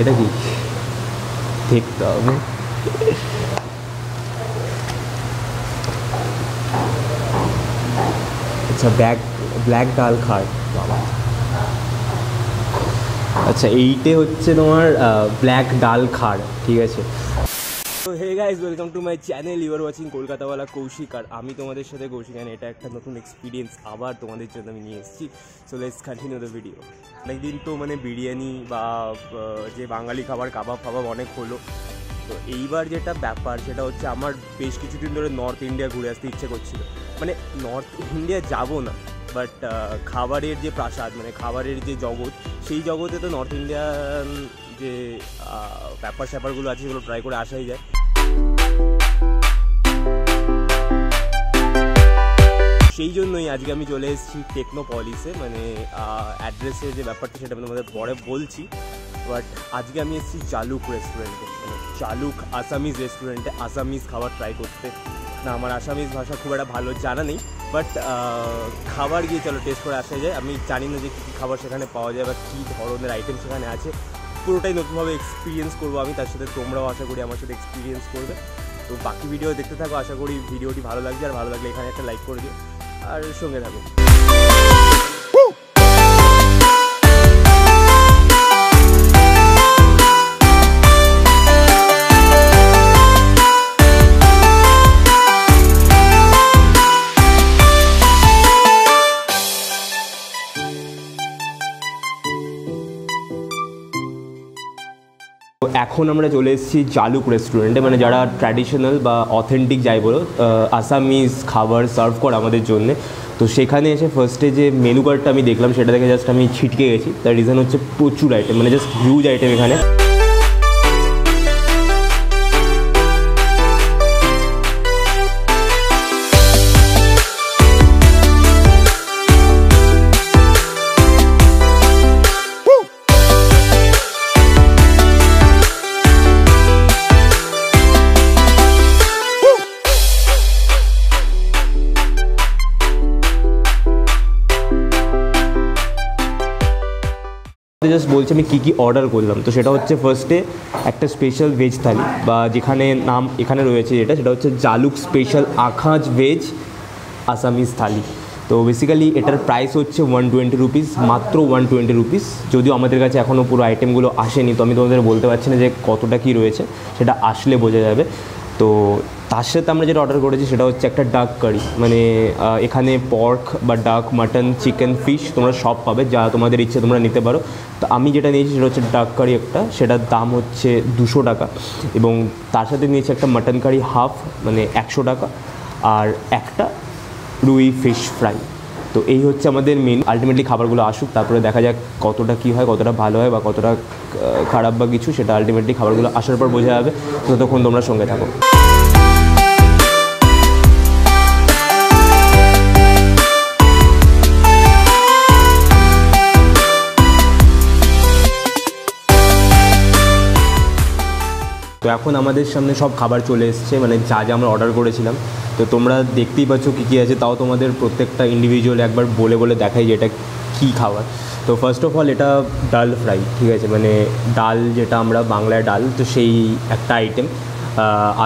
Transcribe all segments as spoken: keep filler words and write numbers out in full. এটা কি দেখতে হবে। আচ্ছা ব্ল্যাক ব্ল্যাক ডাল খাট বাবা। আচ্ছা এইটে হচ্ছে তোমার ব্ল্যাক ডাল খাট, ঠিক আছে। তো hey guys, welcome to my channel, you are watching Kolkatawala Koushik, আর আমি তোমাদের সাথে কৌশিক। আর এটা একটা নতুন এক্সপিরিয়েন্স আবার তোমাদের জন্য আমি নিয়ে এসেছি। So let's continue the video. অনেকদিন তো মানে বিরিয়ানি বা যে বাঙালি খাবার কাবাব ফাবাব অনেক হলো, তো এইবার যেটা ব্যাপার সেটা হচ্ছে আমার বেশ কিছুদিন ধরে নর্থ ইন্ডিয়া ঘুরে আসতে ইচ্ছে করছিল। মানে নর্থ ইন্ডিয়া যাবো না, বাট খাবারের যে প্রাসাদ মানে খাবারের যে জগৎ, সেই জগতে তো নর্থ ইন্ডিয়ান যে ব্যাপার স্যাপারগুলো আছে সেগুলো ট্রাই করে আসাই যায়। সেই জন্যই আজকে আমি চলে এসেছি টেকনোপলিসে, মানে অ্যাড্রেসের যে ব্যাপারটা সেটা আমি তোমাদের পরে বলছি। বাট আজকে আমি এসেছি চালুক রেস্টুরেন্টে, চালুক আসামিজ রেস্টুরেন্টে আসামিজ খাবার ট্রাই করতে। না, আমার আসামিজ ভাষা খুব একটা ভালো জানা নেই, বাট খাবার গিয়ে চলো টেস্ট করে আসা যায়। আমি জানি না যে কী কী খাবার সেখানে পাওয়া যায় বা কী ধরনের আইটেম সেখানে আছে, পুরোটাই নতুনভাবে এক্সপিরিয়েন্স করবো আমি। তার সাথে তোমরাও আশা করি আমার সাথে এক্সপিরিয়েন্স করবে। তো বাকি ভিডিও দেখতে থাকো, আশা করি ভিডিওটি ভালো লাগছে। আর ভালো লাগলে এখানে একটা লাইক করে দিও আর সঙ্গে থাকো। এখন আমরা চলে এসেছি চালুক রেস্টুরেন্টে, মানে যারা ট্র্যাডিশনাল বা অথেন্টিক যাই বলো আসামিজ খাবার সার্ভ করে আমাদের জন্যে। তো সেখানে এসে ফার্স্টে যে মেনু কার্ডটা আমি দেখলাম সেটা দেখে জাস্ট আমি ছিটকে গেছি। তার রিজন হচ্ছে প্রচুর আইটেম, মানে জাস্ট হিউজ আইটেম এখানে। জাস্ট বলছি আমি কী কী অর্ডার করলাম। তো সেটা হচ্ছে ফার্স্টে একটা স্পেশাল ভেজ থালি, বা যেখানে নাম এখানে রয়েছে যেটা, সেটা হচ্ছে চালুক স্পেশাল আখাঁজ ভেজ আসামিজ থালি। তো বেসিক্যালি এটার প্রাইস হচ্ছে ওয়ান টোয়েন্টি রুপিস, মাত্র ওয়ান টোয়েন্টি রুপিস। যদিও আমাদের কাছে এখনও পুরো আইটেমগুলো আসেনি, তো আমি তোমাদের বলতে পারছি না যে কতটা কী রয়েছে, সেটা আসলে বোঝা যাবে। তো তার সাথে আমরা যেটা অর্ডার করেছি সেটা হচ্ছে একটা ডাক কারি, মানে এখানে পর্ক বা ডাক, মাটন, চিকেন, ফিশ তোমরা সব পাবে, যা তোমাদের ইচ্ছে তোমরা নিতে পারো। তো আমি যেটা নিয়েছি সেটা হচ্ছে ডাক কারি একটা, সেটার দাম হচ্ছে দুশো টাকা। এবং তার সাথে নিয়েছি একটা মাটন কারি হাফ, মানে একশো টাকা, আর একটা রুই ফিশ ফ্রাই। তো এই হচ্ছে আমাদের মেন। আলটিমেটলি খাবারগুলো আসুক, তারপরে দেখা যাক কতটা কী হয়, কতটা ভালো হয় বা কতটা খারাপ বা কিছু, সেটা আলটিমেটলি খাবারগুলো আসার পর বোঝা যাবে। ততক্ষণ তোমরা সঙ্গে থাকো। তো এখন আমাদের সামনে সব খাবার চলে এসছে, মানে যা যা আমরা অর্ডার করেছিলাম। তো তোমরা দেখতেই পাচ্ছ কী কী আছে, তাও তোমাদের প্রত্যেকটা ইন্ডিভিজুয়াল একবার বলে বলে দেখাই যে এটা কী খাবার। তো ফার্স্ট অফ অল এটা ডাল ফ্রাই, ঠিক আছে, মানে ডাল যেটা আমরা বাংলায় ডাল, তো সেই একটা আইটেম।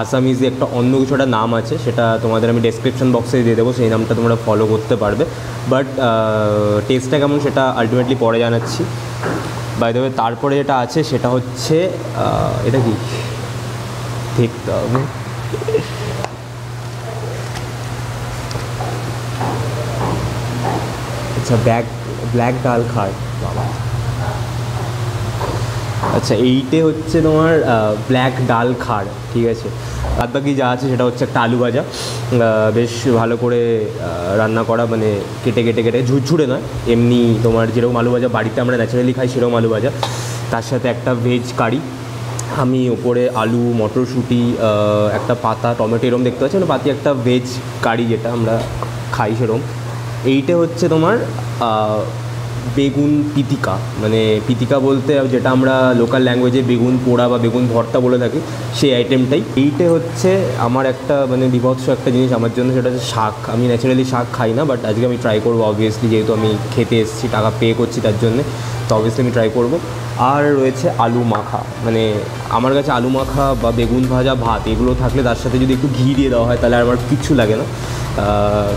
আসামিজে একটা অন্য কিছু একটা নাম আছে, সেটা তোমাদের আমি ডেসক্রিপশন বক্সে দিয়ে দেবো, সেই নামটা তোমরা ফলো করতে পারবে। বাট টেস্টটা কেমন সেটা আলটিমেটলি পরে জানাচ্ছি। বাই দ্য ওয়ে তারপরে যেটা আছে সেটা হচ্ছে এটা কি দেখতে হবে। আচ্ছা ব্ল্যাক ব্ল্যাক ডাল খাট বাবা। আচ্ছা এইটে হচ্ছে তোমার ব্ল্যাক ডাল খাট, ঠিক আছে। আর বাকি যা আছে সেটা হচ্ছে একটা আলু ভাজা, বেশ ভালো করে রান্না করা, মানে কেটে কেটে কেটে ঝুরঝুরে নয়, এমনি তোমার যেরকম আলু ভাজা বাড়িতে আমরা ন্যাচারালি খাই সেরকম আলু ভাজা। তার সাথে একটা ভেজ কারি, আমি ওপরে আলু, মটরশুঁটি, একটা পাতা, টমেটো এরকম দেখতে পাচ্ছি, মানে পাতি একটা ভেজ কারি যেটা আমরা খাই সেরকম। এইটা হচ্ছে তোমার বেগুন পিতিকা মানে পিতিকা বলতে যেটা আমরা লোকাল ল্যাঙ্গুয়েজে বেগুন পোড়া বা বেগুন ভর্তা বলে থাকি সেই আইটেমটাই। এইটা হচ্ছে আমার একটা মানে বিভৎস একটা জিনিস আমার জন্য, সেটা হচ্ছে শাক। আমি ন্যাচারালি শাক খাই না, বাট আজকে আমি ট্রাই করবো অবভিয়াসলি, যেহেতু আমি খেতে এসেছি টাকা পে করছি তার জন্যে, তো অবভিয়াসলি আমি ট্রাই করবো। আর রয়েছে আলু মাখা, মানে আমার কাছে আলু মাখা বা বেগুন ভাজা ভাত এগুলো থাকলে তার সাথে যদি একটু ঘি দিয়ে দেওয়া হয় তাহলে আমার কিচ্ছু লাগে না।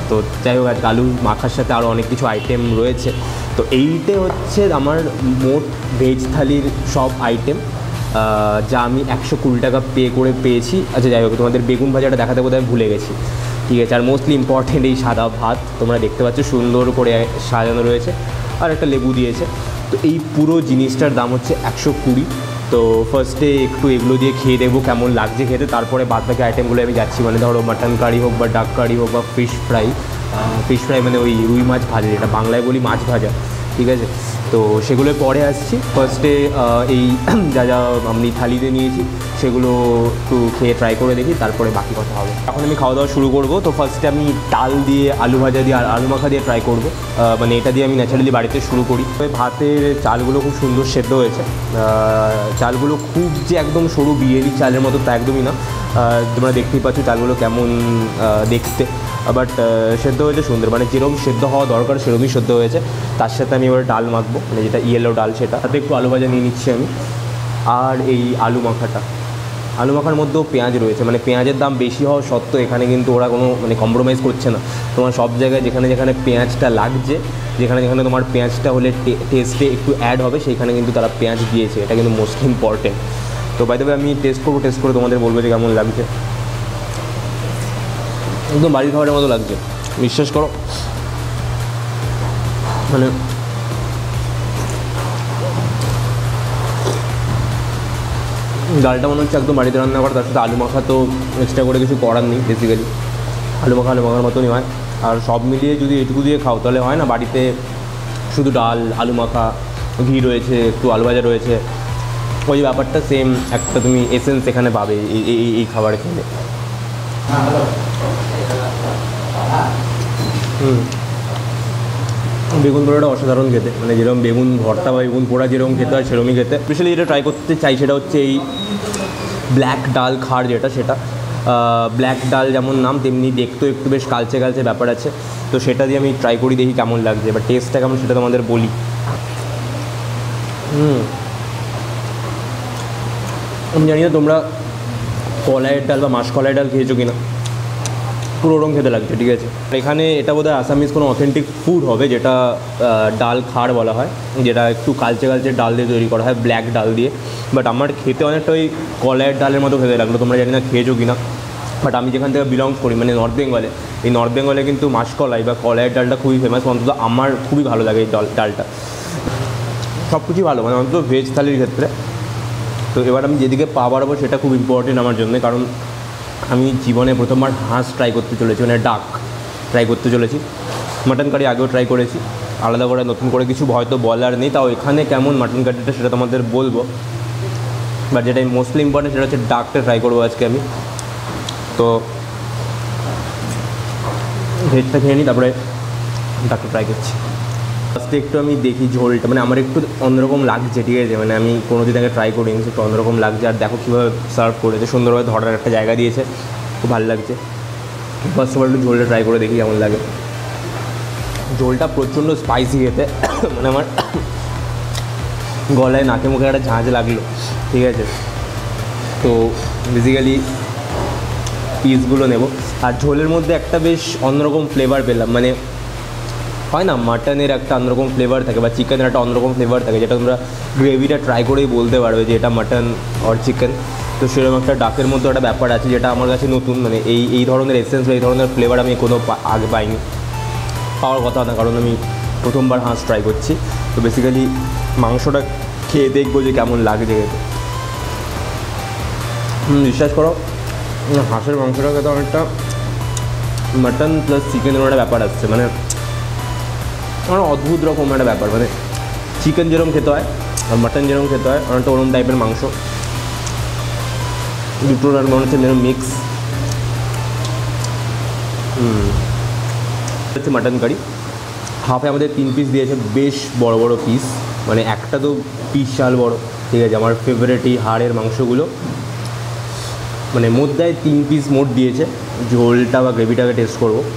তো যাই হোক আজকে আলু মাখার সাথে আরও অনেক কিছু আইটেম রয়েছে। তো এইটে হচ্ছে আমার মোট ভেজ থালির সব আইটেম যা আমি একশো কুড়ি টাকা পে করে পেয়েছি। আচ্ছা যাই হোক তোমাদের বেগুন ভাজাটা দেখাতে বোধ হয় ভুলে গেছি, ঠিক আছে। আর মোস্টলি ইম্পর্টেন্ট এই সাদা ভাত তোমরা দেখতে পাচ্ছ সুন্দর করে সাজানো রয়েছে, আর একটা লেবু দিয়েছে। তো এই পুরো জিনিসটার দাম হচ্ছে একশো কুড়ি। তো ফার্স্টে একটু এগুলো দিয়ে খেয়ে দেখবো কেমন লাগছে খেতে, তারপরে বাদ বাকি আইটেমগুলো আমি যাচ্ছি, মানে ধরো মাটন কারি হোক বা ডাক কারি হোক বা ফিশ ফ্রাই ফিশ ফ্রাই মানে ওই রুই মাছ ভাজা যেটা বাংলায় বলি মাছ ভাজা, ঠিক আছে। তো সেগুলো পরে আসছি, ফার্স্টে এই যা যা আমি থালিতে নিয়েছি সেগুলো একটু খেয়ে ট্রাই করে দেখি, তারপরে বাকি কথা হবে। এখন আমি খাওয়া দাওয়া শুরু করব। তো ফার্স্টে আমি ডাল দিয়ে আলু ভাজা দিয়ে আর আলু মাখা দিয়ে ট্রাই করব, মানে এটা দিয়ে আমি ন্যাচারালি বাড়িতে শুরু করি। তো ভাতের চালগুলো খুব সুন্দর সেদ্ধ হয়েছে, চালগুলো খুব যে একদম সরু বিয়েলি চালের মতো তা একদমই না, তোমরা দেখতেই পাচ্ছ চালগুলো কেমন দেখতে, বাট সেদ্ধ হয়েছে সুন্দর, মানে যেরকম সেদ্ধ হওয়া দরকার সেরকমই সেদ্ধ হয়েছে। তার সাথে আমি এবার ডাল মাখবো, মানে যেটা ইয়েলো ডাল সেটা, তাতে একটু আলু ভাজা নিয়ে নিচ্ছি আমি। আর এই আলু মাখাটা, আলু মাখার মধ্যেও পেঁয়াজ রয়েছে, মানে পেঁয়াজের দাম বেশি হওয়া সত্ত্বেও এখানে কিন্তু ওরা কোনো মানে কম্প্রোমাইজ করছে না। তোমার সব জায়গায় যেখানে যেখানে পেঁয়াজটা লাগছে, যেখানে যেখানে তোমার পেঁয়াজটা হলে টেস্টে একটু অ্যাড হবে সেইখানে কিন্তু তারা পেঁয়াজ দিয়েছে, এটা কিন্তু মোস্ট ইম্পর্টেন্ট। তো বাই দ্য ওয়ে আমি টেস্ট করবো, টেস্ট করে তোমাদের বলবো যে কেমন লাগছে। একদম বাড়ির খাবারের মতো লাগছে, বিশ্বাস করো, মানে ডালটা মনে হচ্ছে একদম বাড়িতে রান্না করা। তার সাথে আলু মাখা তো এক্সট্রা করে কিছু করার নেই, বেসিক্যালি আলু মাখা আলু মাখার মতনই হয়। আর সব মিলিয়ে যদি এটুকু দিয়ে খাও তাহলে হয় না, বাড়িতে শুধু ডাল আলু মাখা ঘি রয়েছে একটু আলু ভাজা রয়েছে, ওই ব্যাপারটা সেম একটা তুমি এসেন্স এখানে পাবে এই এই খাবারে খেলে। হুম বেগুন পোড়াটা অসাধারণ খেতে, মানে যেরকম বেগুন ভর্তা বা বেগুন পোড়া যেরকম খেতে হয় সেরকমই খেতে। স্পেশালি যেটা ট্রাই করতে চাই সেটা হচ্ছে এই ব্ল্যাক ডাল খাড় যেটা, সেটা ব্ল্যাক ডাল যেমন নাম তেমনি দেখতেও একটু বেশ কালচে কালচে ব্যাপার আছে। তো সেটা দিয়ে আমি ট্রাই করি দেখি কেমন লাগছে বা টেস্টটা কেমন সেটা তোমাদের বলি। হুম আমি জানি না তোমরা কলাইয়ের ডাল বা মাসকলাইয়ের ডাল খেয়েছো কিনা, পুরো রঙ খেতে লাগছে, ঠিক আছে। এখানে এটা বোধহয় আসামিজ কোনো অথেন্টিক ফুড হবে যেটা ডাল খাড় বলা হয়, যেটা একটু কালচে কালচে ডাল দিয়ে তৈরি করা হয় ব্ল্যাক ডাল দিয়ে, বাট আমার খেতে অনেকটা ওই কলাইয়ের ডালের মতো খেতে লাগলো। তোমরা জানি না খেয়েছো কিনা, বাট আমি যেখান থেকে বিলং করি মানে নর্থ বেঙ্গলে, এই নর্থ বেঙ্গলে কিন্তু মাসকলাই বা কলাইয়ের ডালটা খুবই ফেমাস, অন্তত আমার খুবই ভালো লাগে এই ডালটা। সব কিছুই ভালো মানে অন্তত ভেজ থালির ক্ষেত্রে। তো এবার আমি যেদিকে পা বাড়াবো সেটা খুব ইম্পর্টেন্ট আমার জন্য, কারণ আমি জীবনে প্রথমবার হাঁস ট্রাই করতে চলেছি, মানে ডাক ট্রাই করতে চলেছি। মাটন কারি আগেও ট্রাই করেছি, আলাদা করে নতুন করে কিছু হয়তো বলার নেই, তাও এখানে কেমন মাটন কারিটা সেটা তোমাদের বলবো। বাট যেটা মোস্টলি ইম্পর্টেন্ট সেটা হচ্ছে ডাকটা ট্রাই করবো আজকে আমি। তো ভেজটা খেয়ে নিই, তারপরে ডাকটা ট্রাই করছি। ফার্স্টে একটু আমি দেখি ঝোলটা, মানে আমার একটু অন্যরকম লাগছে, ঠিক আছে, মানে আমি কোনো দিন আগে ট্রাই করিনি, একটু অন্যরকম লাগছে। আর দেখো কীভাবে সার্ভ করেছে, সুন্দরভাবে ধরার একটা জায়গা দিয়েছে, খুব ভালো লাগছে। ফার্স্ট অফ অল একটু ঝোলটা ট্রাই করে দেখি কেমন লাগে। ঝোলটা প্রচণ্ড স্পাইসি খেতে, মানে আমার গলায় নাকে মুখে একটা ঝাঁঝ লাগলো, ঠিক আছে। তো বেসিক্যালি পিসগুলো নেব, আর ঝোলের মধ্যে একটা বেশ অন্যরকম ফ্লেভার পেলাম, মানে হয় না মাটনের একটা অন্যরকম ফ্লেভার থাকে বা চিকেনের একটা অন্যরকম ফ্লেভার থাকে, যেটা তোমরা গ্রেভিটা ট্রাই করেই বলতে পারবে যে এটা মাটন অর চিকেন। তো সেরকম একটা ডাকের মধ্যে একটা ব্যাপার আছে যেটা আমার কাছে নতুন, মানে এই এই ধরনের এসেন্স বা এই ধরনের ফ্লেভার আমি কোনো আগে পাইনি, পাওয়ার কথা না, কারণ আমি প্রথমবার হাঁস ট্রাই করছি। তো বেসিক্যালি মাংসটা খেয়ে দেখবো যে কেমন লাগছে খেতে। বিশ্বাস করো হাঁসের মাংসটা খেতে অনেকটা মাটন প্লাস চিকেনের একটা ব্যাপার আসছে, মানে মানে অদ্ভুত রকম একটা ব্যাপার, মানে চিকেন যেরকম খেতে হয় আর মাটন যেরকম খেতে হয় অনেকটা ওরকম টাইপের মাংস, দুটো মনে হচ্ছে যেরকম মিক্স। হুম হচ্ছে মাটন কারি, हाफे हमें तीन पिस दिए बेश बड़ो बड़ो पिस मैं एक तो विशाल बड़ो ठीक है हमारे फेवरेट ही हाड़ेर मांसगुलो मैं मध्य तीन पिस मोट दिए झोलटा ग्रेविटा टेस्ट करब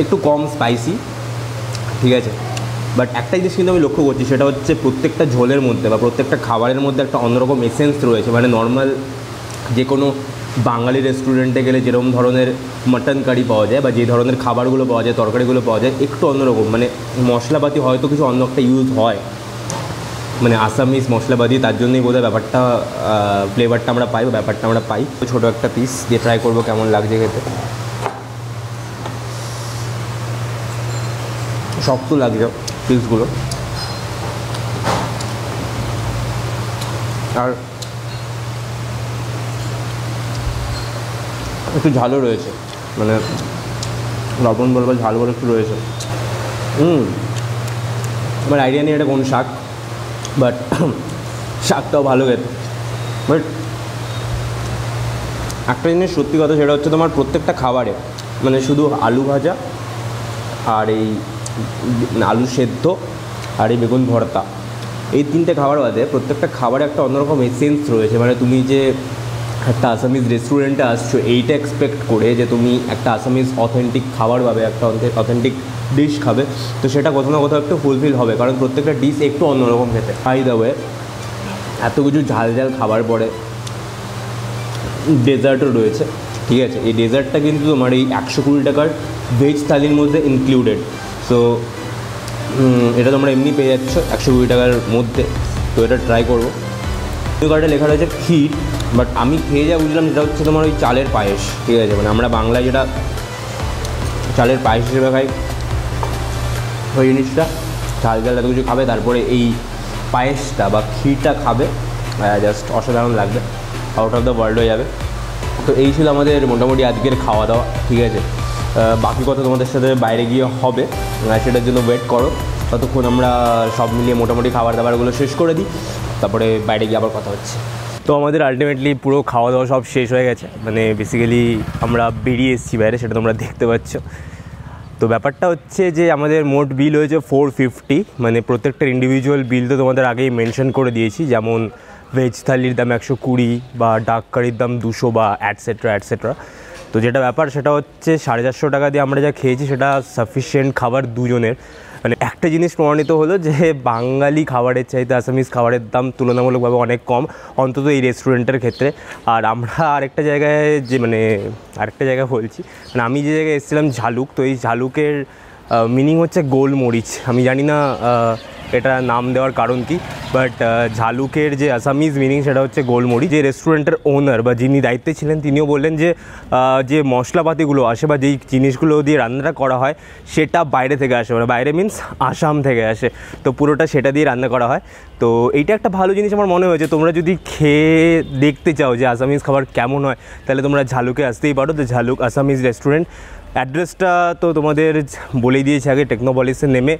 एक कम स्पाइसि ठीक है बाट एक जिनिस क्योंकि हमें लक्ष्य करी प्रत्येकटा झोलर मध्य प्रत्येक खाबारेर मध्य एक अन्यरकम एसेंस रही है मैं नर्माल जेकोनो बांगाली रेस्टुरेंटे गेले जेरकम धरनेर मटन कारी पावा जाए बा जे धरनेर खाबारगुलो पावा जाए तरकारीगुलो पावा जाए एकटु अन्यरकम माने मशलापाती हयतो किछु अन्य एकटा यूज हय माने आसामीज मशलापाती तार जोन्नोई बोधहय ब्यापारटा फ्लेवरटा आमरा पाई ब्यापारटा आमरा पाई छोटो एकटा पिस दिये ट्राई करब केमन लागछे खेते शक्तो लागछे पिसगुलो आर एक झालो रही है मैंने लवण बल झाल बल एक रही है मैं आइडिया नहीं ये कौन शाक बाट शाकटाओ भालो खेते बाट एक जिनिस सत्यि कथा सेटा हच्छे तोमार प्रत्येकटा खाबारे मैंने शुधु आलू भाजा और आलू सेद्धो और बेगुन भर्ता ये तीनटे खाबार बादे प्रत्येकटा खाबारे एक अन्यरकम एसेंस रही है मैं तुमी जे एक आसामीज रेस्टुरेंटे आसो ये एक्सपेक्ट कर तुम्हें एक आसामीज ऑथेंटिक खाबार पाबे एक ऑथेंटिक डिश खाबे तो सेटा कोथाओ ना कोथाओ एकटु फुलफिल होबे कारण प्रत्येकटा डिश एकटु अन्यरकम खेते बाई द वे एत किछु झाल झाल खाबार पड़े डेजार्टও রয়েছে ठीक है ये डेजार्टटा किन्तु तोमार এই একশো কুড়ি টাকার ভেজ থালির মধ্যে ইনক্লুডেড সো এটা তোমরা এমনি পেয়ে যাচ্ছ একশো কুড়ি টাকার মধ্যে তো এটা ট্রাই করবো कार्डे लेखा रही है खीर बाट हमें खे जा बुझल से तुम्हारे चाले पायस ठीक है मैं हमारा बांगल् जो चाले पायस हिसाब खाई वो जिनिसा झाल झाल कुछ खा तरह पायसटा खीरटा खा जस्ट असाधारण लागे आउट अफ द वर्ल्ड हो जाए तो ये मोटामुटी आजकल खावा दावा ठीक है बाकी कथा तुम्हारे साथ बाहरे गए सेटार जो वेट करो ততক্ষণ আমরা সব মিলিয়ে মোটামুটি খাবার দাবারগুলো শেষ করে দিই তারপরে বাইরে গিয়ে আবার কথা হচ্ছে তো আমাদের আলটিমেটলি পুরো খাওয়া দাওয়া সব শেষ হয়ে গেছে মানে বেসিক্যালি আমরা বেরিয়ে এসেছি বাইরে সেটা তোমরা দেখতে পাচ্ছ তো ব্যাপারটা হচ্ছে যে আমাদের মোট বিল হয়েছে ফোর ফিফটি মানে প্রত্যেকটা ইন্ডিভিজুয়াল বিল তো তোমাদের আগেই মেনশন করে দিয়েছি যেমন ভেজ থালির দাম একশো কুড়ি বা ডাক কারির দাম দুশো বা অ্যাটসেট্রা অ্যাটসেট্রা তো যেটা ব্যাপার সেটা হচ্ছে সাড়ে চারশো টাকা দিয়ে আমরা যা খেয়েছি সেটা সাফিসিয়েন্ট খাবার দুজনের মানে একটা জিনিস প্রমাণিত হলো যে বাঙালি খাবারের চাইতে আসামিজ খাবারের দাম তুলনামূলকভাবে অনেক কম অন্তত এই রেস্টুরেন্টের ক্ষেত্রে আর আমরা আরেকটা জায়গায় যে মানে আরেকটা জায়গা বলছি মানে আমি যে জায়গায় এসেছিলাম ঝালুক তো এই ঝালুকের মিনিং হচ্ছে গোলমরিচ আমি জানি না এটা নাম দেওয়ার কারণ কি বাট ঝালুকের যে আসামিজ মিনিং সেটা হচ্ছে গোলমরিচ যে রেস্টুরেন্টের ওনার বা যিনি দায়িত্বে ছিলেন তিনিও বললেন যে যে মশলাপাতিগুলো আসে বা যেই জিনিসগুলো দিয়ে রান্নাটা করা হয় সেটা বাইরে থেকে আসে মানে বাইরে মিনস আসাম থেকে আসে তো পুরোটা সেটা দিয়ে রান্না করা হয় তো এইটা একটা ভালো জিনিস আমার মনে হয়েছে তোমরা যদি খেয়ে দেখতে চাও যে আসামিজ খাবার কেমন হয় তাহলে তোমরা ঝালুকে আসতেই পারো তো ঝালুক আসামিজ রেস্টুরেন্ট অ্যাড্রেসটা তো তোমাদের বলেই দিয়েছি আগে টেকনোপলিসে নেমে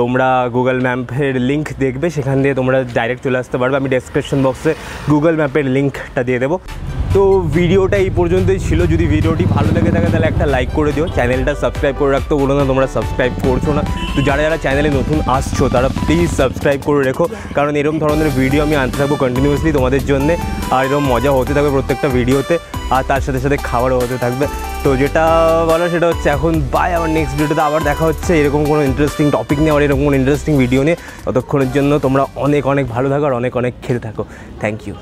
তোমরা গুগল ম্যাপের লিঙ্ক দেখবে সেখান দিয়ে তোমরা ডাইরেক্ট চলে আসতে পারবে আমি ডেসক্রিপশন বক্সে গুগল ম্যাপের লিঙ্কটা দিয়ে দেবো তো ভিডিওটা এই পর্যন্তই ছিল যদি ভিডিওটি ভালো লেগে থাকে তাহলে একটা লাইক করে দিও চ্যানেলটা সাবস্ক্রাইব করে রাখতে বলো না তোমরা সাবস্ক্রাইব করছো না তো যারা যারা চ্যানেলে নতুন আসছো তারা প্লিজ সাবস্ক্রাইব করে রেখো কারণ এরকম ধরনের ভিডিও আমি আনতে থাকবো কন্টিনিউয়াসলি তোমাদের জন্যে আর এরকম মজা হতে থাকবে প্রত্যেকটা ভিডিওতে আর তার সাথে সাথে খাবারও হতে থাকবে তো যেটা বলো সেটা হচ্ছে এখন বাই আবার নেক্সট ভিডিওতে আবার দেখা হচ্ছে এরকম কোনো ইন্টারেস্টিং টপিক নিয়ে আবার এরকম কোনো ইন্টারেস্টিং ভিডিও নিয়ে ততক্ষণের জন্য তোমরা অনেক অনেক ভালো থাকো আর অনেক অনেক খেতে থাকো থ্যাংক ইউ।